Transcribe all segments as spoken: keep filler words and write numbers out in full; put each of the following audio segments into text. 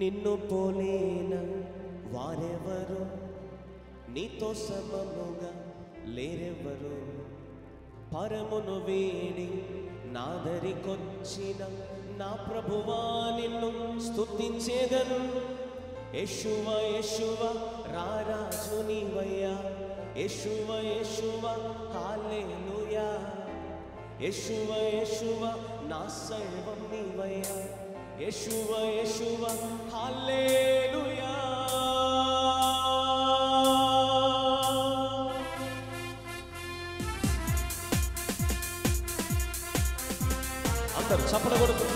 నిన్ను పోలేన వారెవరు, నీతో సమముగా లేరెవరు. పరమును వేడి నాదరికొచ్చిన నా ప్రభువా నిన్ను స్తుతించేదను. యెషువా యెషువా రారాజు నీవయ్యా, యెషువా యెషువా హల్లెలూయా. యెషువా యెషువా నా సర్వం నీవయ్యా, యెషువా యెషువా హల్లెలూయా. అందరూ చప్పట్లు కొడుతూ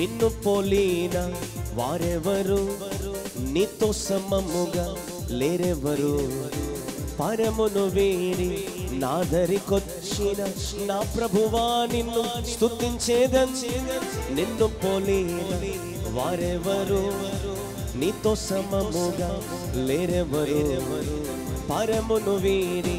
నిన్ను పోలిన వారెవరు, నీతో సమముగా లేరెవరు. పరమును వేడి నాదరికొచ్చిన నా ప్రభువా నిన్ను స్తుతించేదను. నిన్ను పోలిన వారెవరు, నీతో సమముగా లేరెవరు. పరమును వేడి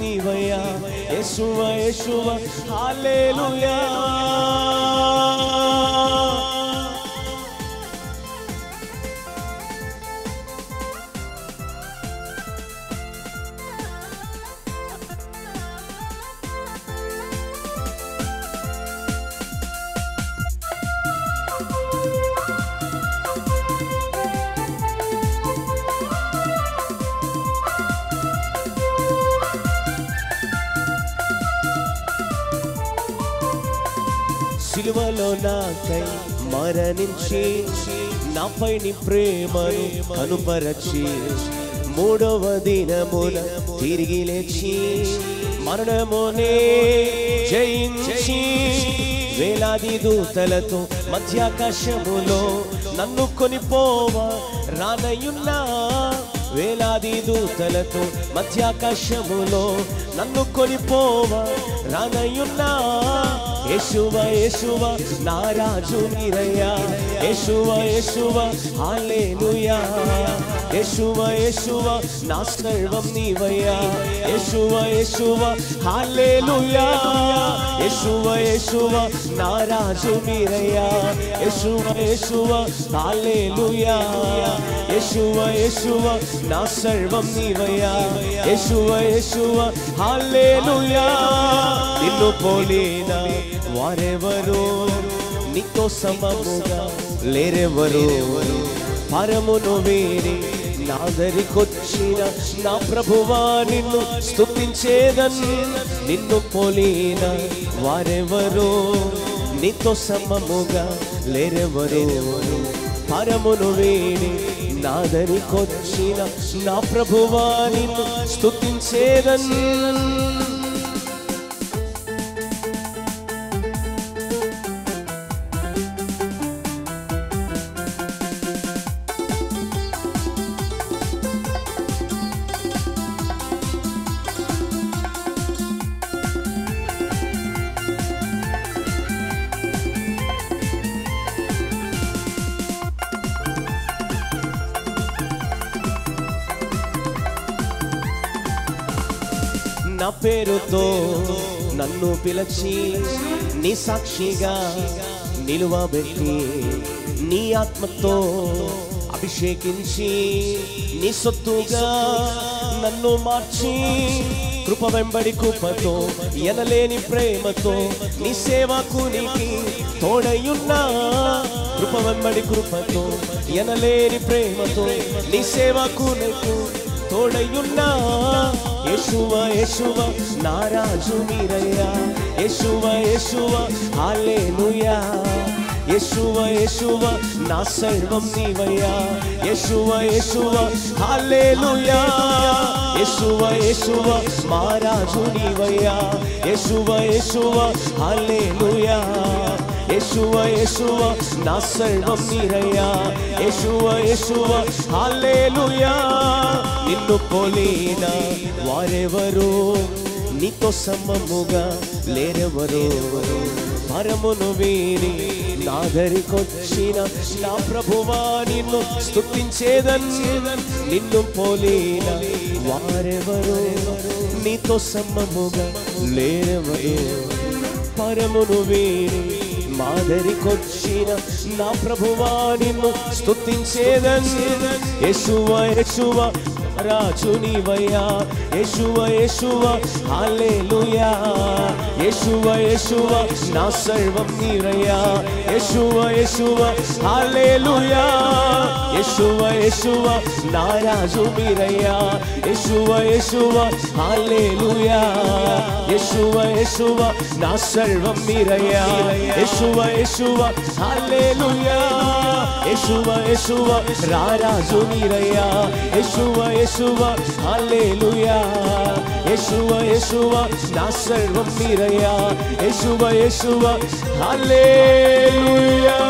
నీవయ్యా, యెషువా యెషువా హల్లెలూయా. సిలువలో నాకై మరణించి నాపై నీ ప్రేమను కనుపరచి మూడవ దినమున తిరిగి లేచి మరణమునే జయించి వేలాది దూతలతో మధ్యాకాశములో నన్ను కొనిపోవా రానయున్నా. వేలాది దూతలతో మధ్యాకాశములో నన్ను కొనిపోవా రానయున్నా. యెషువా యెషువా నా రాజు నీవయ్యా, యెషువా యెషువా హల్లెలూయా. యెషువా యెషువా నా సర్వం నీవయ్యా, యెషువా యెషువా హల్లెలూయా. యెషువా యెషువా నా రాజు నీవయ్యా, యెషువా యెషువా హల్లెలూయా. యెషువా యెషువా నా సర్వం నీవయ్యా, యెషువా యెషువా హల్లెలూయా. నిన్ను పోలిన వారెవరు, నీతో సమముగా లేరెవరు. పరమును వేడి నాదరికొచ్చిన నా ప్రభువా నిన్ను స్తుతించేదను. నిన్ను పోలిన వారెవరు, నీతో సమముగా లేరెవరు. పరమును వేడి నాదరికొచ్చిన నా ప్రభువా నిన్ను స్తుతించేదను. నా పేరుతో నన్ను పిలిచి నీ సాక్షిగా నిలువబెట్టి నీ ఆత్మతో అభిషేకించి నీ సొత్తుగా నన్ను మార్చి కృప వెంబడి కృపతో ఎనలేని ప్రేమతో నీ సేవకు నీకి తోడయున్నా. కృప వెంబడి కృపతో ఎనలేని ప్రేమతో నీ సేవకు నీకు తోడయున్నా యేషువా యేషువా నా రాజు మీరయ్యా యేషువా యేషువా హల్లెలూయా యేషువా యేషువా నా సర్వం నీవయ్యా యేషువా యేషువా హల్లెలూయా యేషువా యేషువా మా రాజు నీవయ్యా యేషువా యేషువా హల్లెలూయా యేషువా యేషువా నా సర్వం నీవయ్యా యేషువా యేషువా హల్లెలూయా నిన్ను పోలిన వారెవరు నీతో సమముగా లేరెవరు భారమును వీడి నా దరికొచ్చిన నా ప్రభువా నిన్ను స్తుతించేదన్ నిన్ను పోలిన వారెవరు నీతో సమముగా లేరెవరు భారమును వీడి మాదరికొచ్చిన నా ప్రభువా నిన్ను స్తుతించేదన్ యేషువా యేషువా రాజు నీవయ్యా యేషువా యేషువా హల్లెలూయా యేషువా యేషువా నా సర్వం నీవయ్యా యేషువా యేషువా హల్లెలూయా యేషువా యేషువా నా రాజు మీరయ్యా యేషువా యేషువా హల్లెలూయా యేషువా యేషువా నా సర్వం మీరయ్యా యేషువా యేషువా హల్లెలూయా యేషువా యేషువా నా రాజు మీరయ్యా యేషువా యేషువా హల్లెలూయా యేషువా యేషువా నా సర్వం మీరయ్యా యేషువా యేషువా హల్లెలూయా.